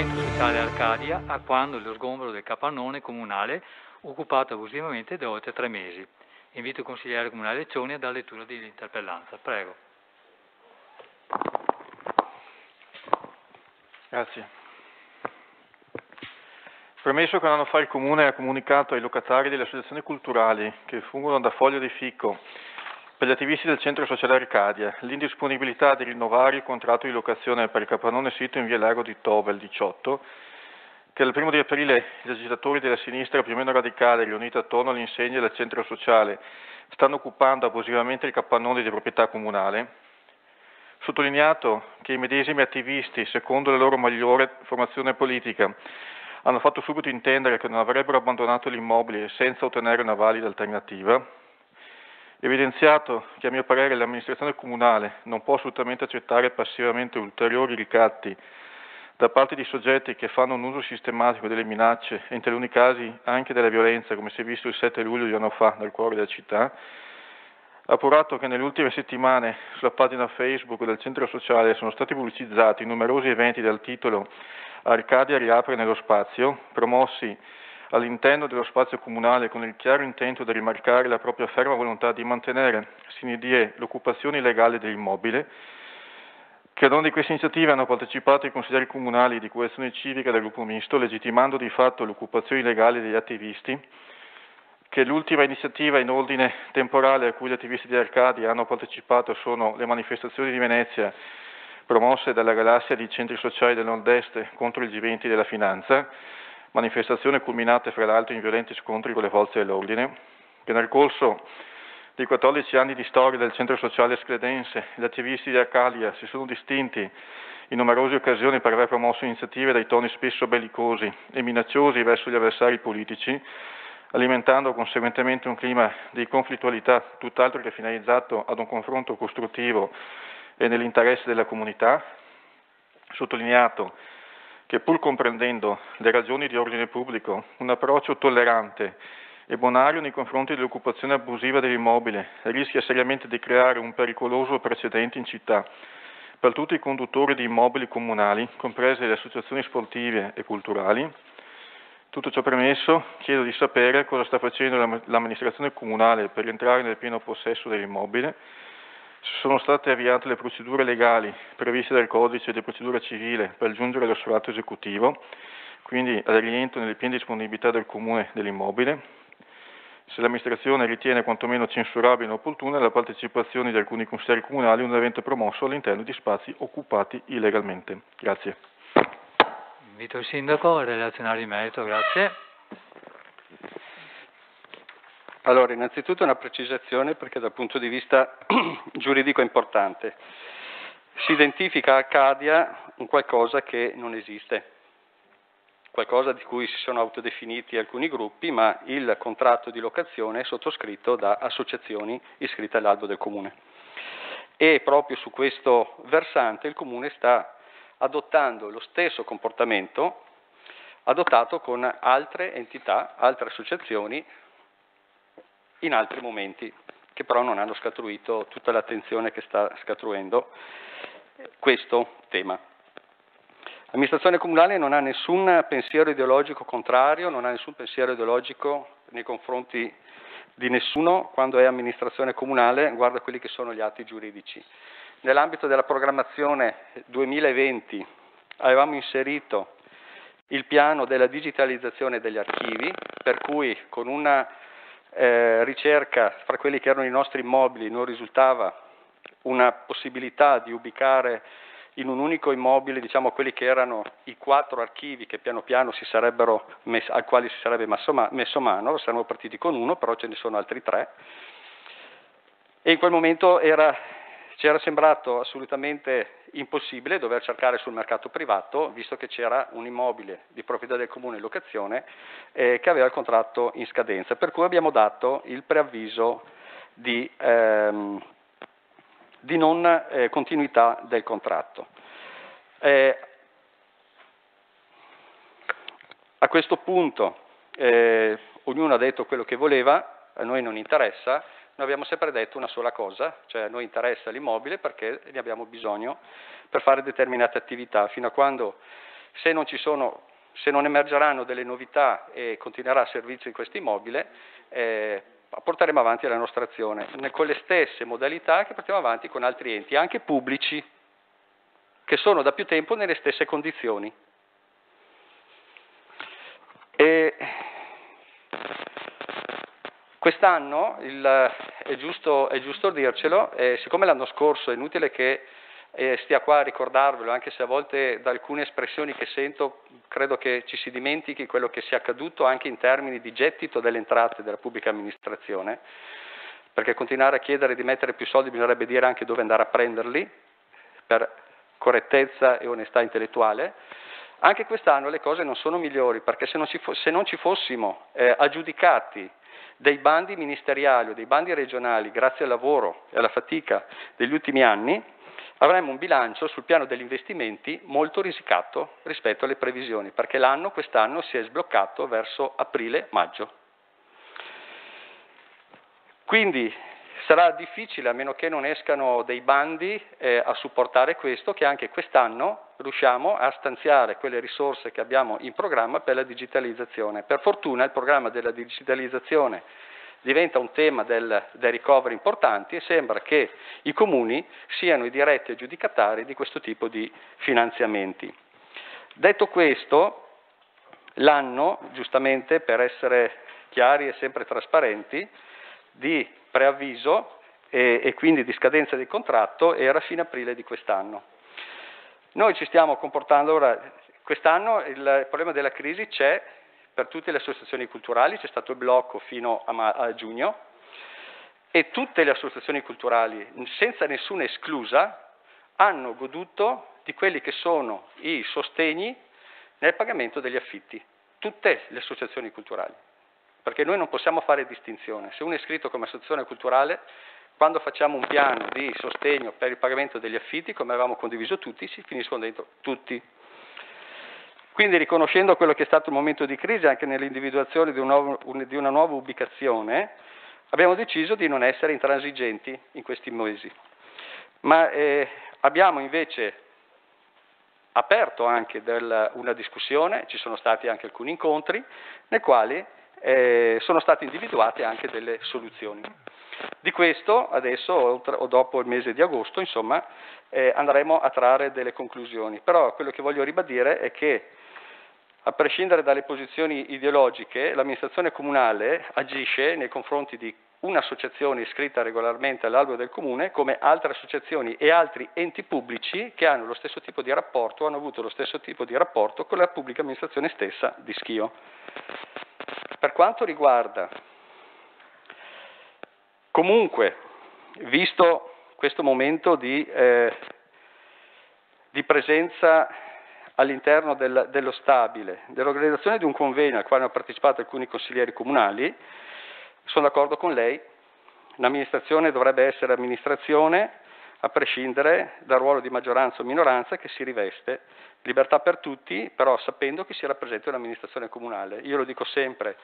centro sociale Arcadia a quando lo sgombero del capannone comunale occupato abusivamente da oltre 3 mesi. Invito il consigliere comunale Cioni a dare lettura dell'interpellanza. Prego. Grazie. Premesso che un anno fa il Comune ha comunicato ai locatari delle associazioni culturali che fungono da foglio di fico per gli attivisti del Centro Sociale Arcadia l'indisponibilità di rinnovare il contratto di locazione per il capannone sito in via Lago di Tovel 18, che dal 1 aprile gli agitatori della sinistra più o meno radicale riuniti attorno all'insegna del Centro Sociale stanno occupando abusivamente il capannone di proprietà comunale, sottolineato che i medesimi attivisti, secondo la loro migliore formazione politica, hanno fatto subito intendere che non avrebbero abbandonato l'immobile senza ottenere una valida alternativa, evidenziato che a mio parere l'amministrazione comunale non può assolutamente accettare passivamente ulteriori ricatti da parte di soggetti che fanno un uso sistematico delle minacce e in taluni casi anche della violenza, come si è visto il 7 luglio di anno fa nel cuore della città. Appurato che nelle ultime settimane sulla pagina Facebook del Centro Sociale sono stati pubblicizzati numerosi eventi dal titolo Arcadia riapre nello spazio, promossi all'interno dello spazio comunale con il chiaro intento di rimarcare la propria ferma volontà di mantenere sine die l'occupazione illegale dell'immobile, che ad una di queste iniziative hanno partecipato i consiglieri comunali di coesione civica del gruppo misto, legittimando di fatto l'occupazione illegale degli attivisti, che l'ultima iniziativa in ordine temporale a cui gli attivisti di Arcadia hanno partecipato sono le manifestazioni di Venezia promosse dalla galassia di centri sociali del nord-est contro il G20 della finanza, manifestazione culminata fra l'altro in violenti scontri con le forze dell'ordine, che nel corso dei 14 anni di storia del centro sociale Scredense gli attivisti di Arcadia si sono distinti in numerose occasioni per aver promosso iniziative dai toni spesso bellicosi e minacciosi verso gli avversari politici, alimentando conseguentemente un clima di conflittualità tutt'altro che finalizzato ad un confronto costruttivo e nell'interesse della comunità, sottolineato che pur comprendendo le ragioni di ordine pubblico, un approccio tollerante e bonario nei confronti dell'occupazione abusiva dell'immobile rischia seriamente di creare un pericoloso precedente in città per tutti i conduttori di immobili comunali, comprese le associazioni sportive e culturali. Tutto ciò premesso, chiedo di sapere cosa sta facendo l'amministrazione comunale per entrare nel pieno possesso dell'immobile, se sono state avviate le procedure legali previste dal codice di procedura civile per giungere allo sfratto esecutivo, quindi al rientro nelle piene disponibilità del Comune dell'immobile, se l'amministrazione ritiene quantomeno censurabile e inopportuna la partecipazione di alcuni consiglieri comunali a un evento promosso all'interno di spazi occupati illegalmente. Grazie. Invito il Sindaco a relazionare in merito, grazie. Allora, innanzitutto una precisazione perché dal punto di vista giuridico è importante. Si identifica a Arcadia un qualcosa che non esiste, qualcosa di cui si sono autodefiniti alcuni gruppi, ma il contratto di locazione è sottoscritto da associazioni iscritte all'albo del Comune. E proprio su questo versante il Comune sta adottando lo stesso comportamento adottato con altre entità, altre associazioni in altri momenti, che però non hanno scatruito tutta l'attenzione che sta scatruendo questo tema. L'amministrazione comunale non ha nessun pensiero ideologico contrario, non ha nessun pensiero ideologico nei confronti di nessuno. Quando è amministrazione comunale guarda quelli che sono gli atti giuridici. Nell'ambito della programmazione 2020 avevamo inserito il piano della digitalizzazione degli archivi, per cui con una ricerca fra quelli che erano i nostri immobili non risultava una possibilità di ubicare in un unico immobile, diciamo, quelli che erano i 4 archivi che piano piano si sarebbero al quale si sarebbe messo mano. Saremmo partiti con uno, però ce ne sono altri 3, e in quel momento ci era sembrato assolutamente impossibile dover cercare sul mercato privato, visto che c'era un immobile di proprietà del Comune in locazione che aveva il contratto in scadenza, per cui abbiamo dato il preavviso di non continuità del contratto. A questo punto ognuno ha detto quello che voleva, a noi non interessa. Noi abbiamo sempre detto una sola cosa, cioè a noi interessa l'immobile perché ne abbiamo bisogno per fare determinate attività. Fino a quando Se non emergeranno delle novità e continuerà il servizio in questo immobile, porteremo avanti la nostra azione con le stesse modalità che portiamo avanti con altri enti, anche pubblici, che sono da più tempo nelle stesse condizioni. Quest'anno, è giusto dircelo, siccome l'anno scorso è inutile che stia qua a ricordarvelo, anche se a volte da alcune espressioni che sento credo che ci si dimentichi quello che sia accaduto anche in termini di gettito delle entrate della pubblica amministrazione, perché continuare a chiedere di mettere più soldi bisognerebbe dire anche dove andare a prenderli, per correttezza e onestà intellettuale. Anche quest'anno le cose non sono migliori, perché se non ci fossimo aggiudicati dei bandi ministeriali o dei bandi regionali, grazie al lavoro e alla fatica degli ultimi anni, avremo un bilancio sul piano degli investimenti molto risicato rispetto alle previsioni, perché l'anno quest'anno si è sbloccato verso aprile-maggio. Quindi sarà difficile, a meno che non escano dei bandi a supportare questo, che anche quest'anno riusciamo a stanziare quelle risorse che abbiamo in programma per la digitalizzazione. Per fortuna il programma della digitalizzazione diventa un tema dei recovery importanti e sembra che i comuni siano i diretti aggiudicatari di questo tipo di finanziamenti. Detto questo, l'anno, giustamente per essere chiari e sempre trasparenti, di preavviso e quindi di scadenza del contratto era fino a aprile di quest'anno. Noi ci stiamo comportando ora, quest'anno il problema della crisi c'è. Per tutte le associazioni culturali c'è stato il blocco fino a giugno e tutte le associazioni culturali, senza nessuna esclusa, hanno goduto di quelli che sono i sostegni nel pagamento degli affitti. Tutte le associazioni culturali, perché noi non possiamo fare distinzione. Se uno è iscritto come associazione culturale, quando facciamo un piano di sostegno per il pagamento degli affitti, come avevamo condiviso tutti, si finiscono dentro tutti. Quindi, riconoscendo quello che è stato il momento di crisi anche nell'individuazione di una nuova ubicazione, abbiamo deciso di non essere intransigenti in questi mesi. Ma abbiamo invece aperto anche una discussione, ci sono stati anche alcuni incontri, nei quali sono state individuate anche delle soluzioni. Di questo adesso o dopo il mese di agosto, insomma, andremo a trarre delle conclusioni. Però quello che voglio ribadire è che, a prescindere dalle posizioni ideologiche, l'amministrazione comunale agisce nei confronti di un'associazione iscritta regolarmente all'albo del comune come altre associazioni e altri enti pubblici che hanno lo stesso tipo di rapporto, hanno avuto lo stesso tipo di rapporto con la pubblica amministrazione stessa di Schio. Per quanto riguarda comunque, visto questo momento di presenza all'interno dello stabile, dell'organizzazione di un convegno al quale hanno partecipato alcuni consiglieri comunali, sono d'accordo con lei, l'amministrazione dovrebbe essere amministrazione a prescindere dal ruolo di maggioranza o minoranza che si riveste, libertà per tutti, però sapendo che si rappresenta un'amministrazione comunale. Io lo dico sempre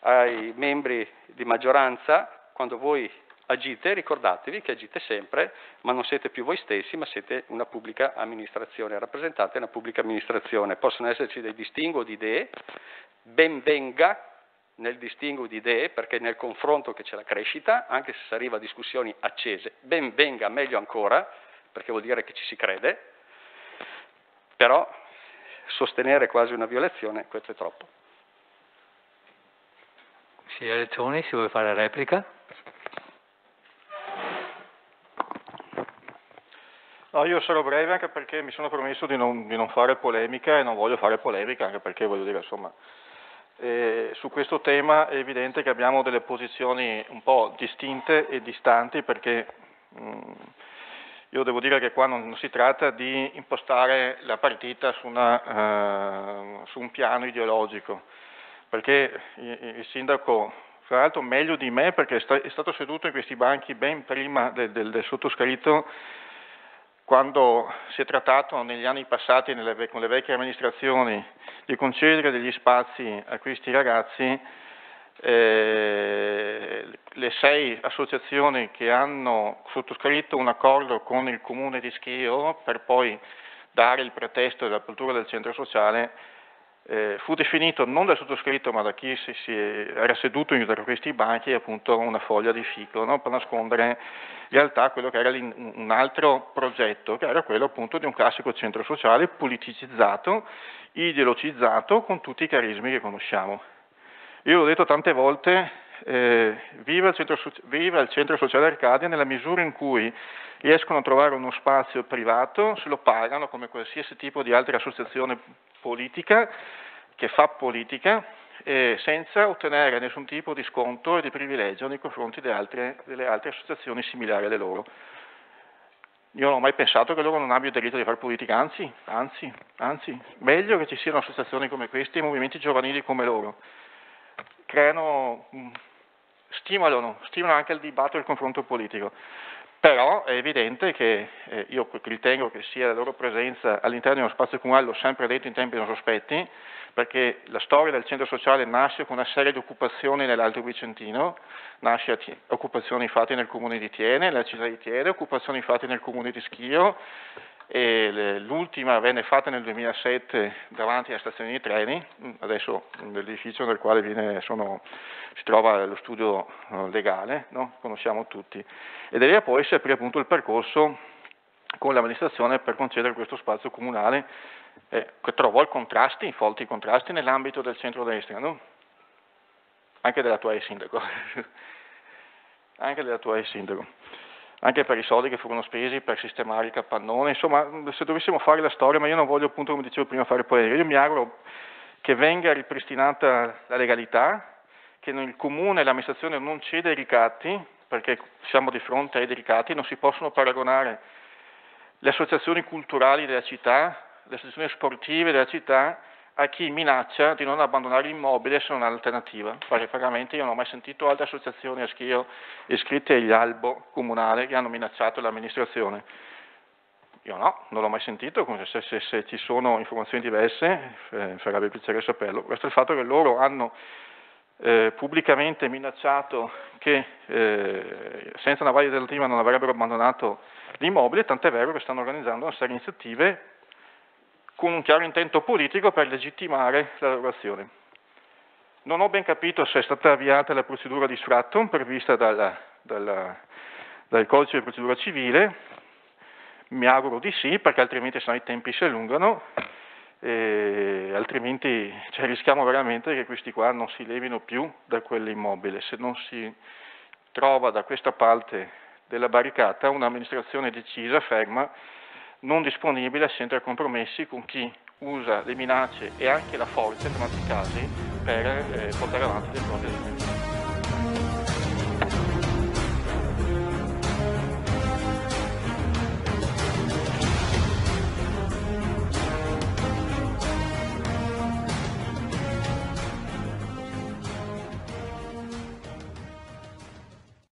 ai membri di maggioranza, quando voi agite, ricordatevi che agite sempre, ma non siete più voi stessi, ma siete una pubblica amministrazione, rappresentate una pubblica amministrazione. Possono esserci dei distinguo di idee, ben venga nel distinguo di idee, perché nel confronto che c'è la crescita, anche se si arriva a discussioni accese, ben venga, meglio ancora, perché vuol dire che ci si crede, però sostenere quasi una violazione, questo è troppo. Signore Toni, se vuole fare replica. No, io sarò breve anche perché mi sono promesso di non fare polemica e non voglio fare polemica, anche perché voglio dire, insomma, su questo tema è evidente che abbiamo delle posizioni un po' distinte e distanti, perché io devo dire che qua non si tratta di impostare la partita su un piano ideologico, perché il sindaco, tra l'altro meglio di me, perché è stato seduto in questi banchi ben prima del sottoscritto, quando si è trattato negli anni passati con le vecchie amministrazioni di concedere degli spazi a questi ragazzi, le 6 associazioni che hanno sottoscritto un accordo con il comune di Schio per poi dare il pretesto dell'apertura del centro sociale fu definito non dal sottoscritto ma da chi si era seduto dietro questi banchi appunto una foglia di fico, no? Per nascondere in realtà quello che era un altro progetto, che era quello appunto di un classico centro sociale politicizzato, ideologizzato, con tutti i carismi che conosciamo. Io l'ho detto tante volte, viva il centro sociale Arcadia nella misura in cui riescono a trovare uno spazio privato, se lo pagano come qualsiasi tipo di altra associazione politica che fa politica, senza ottenere nessun tipo di sconto e di privilegio nei confronti delle altre associazioni similari alle loro. Io non ho mai pensato che loro non abbiano diritto di fare politica, anzi, meglio che ci siano associazioni come queste e movimenti giovanili come loro. Stimolano anche il dibattito e il confronto politico, però è evidente che io ritengo che sia la loro presenza all'interno di uno spazio comunale, l'ho sempre detto in tempi non sospetti, perché la storia del centro sociale nasce con una serie di occupazioni nell'Alto Vicentino, nasce occupazioni fatte nel comune di Thiene, nella città di Thiene, occupazioni fatte nel comune di Schio, e l'ultima venne fatta nel 2007 davanti alla stazione di treni, adesso nell'edificio nel quale si trova lo studio legale, no? Conosciamo tutti, e da lì a poi si aprì appunto il percorso con l'amministrazione per concedere questo spazio comunale che trovò folti contrasti nell'ambito del centro-destra, no? Anche dell'attuale sindaco. Anche per i soldi che furono spesi per sistemare il capannone, insomma, se dovessimo fare la storia, ma io non voglio appunto, come dicevo prima, fare polemica. Io mi auguro che venga ripristinata la legalità, che il comune e l'amministrazione non ceda ai ricatti, perché siamo di fronte ai ricatti, non si possono paragonare le associazioni culturali della città, le associazioni sportive della città, a chi minaccia di non abbandonare l'immobile se non ha alternativa, perché francamente io non ho mai sentito altre associazioni a Schio iscritte agli albo comunale che hanno minacciato l'amministrazione. Io no, non l'ho mai sentito, se ci sono informazioni diverse farebbe piacere saperlo. Questo è il fatto che loro hanno pubblicamente minacciato che senza una valida alternativa non avrebbero abbandonato l'immobile, tant'è vero che stanno organizzando una serie di iniziative con un chiaro intento politico per legittimare la lavorazione. Non ho ben capito se è stata avviata la procedura di sfratto prevista dal codice di procedura civile, mi auguro di sì, perché altrimenti se no i tempi si allungano, e altrimenti rischiamo veramente che questi qua non si levino più da quell'immobile. Se non si trova da questa parte della barricata un'amministrazione decisa, ferma, non disponibile a scendere a compromessi con chi usa le minacce e anche la forza in tanti casi per portare avanti le proprie esigenze.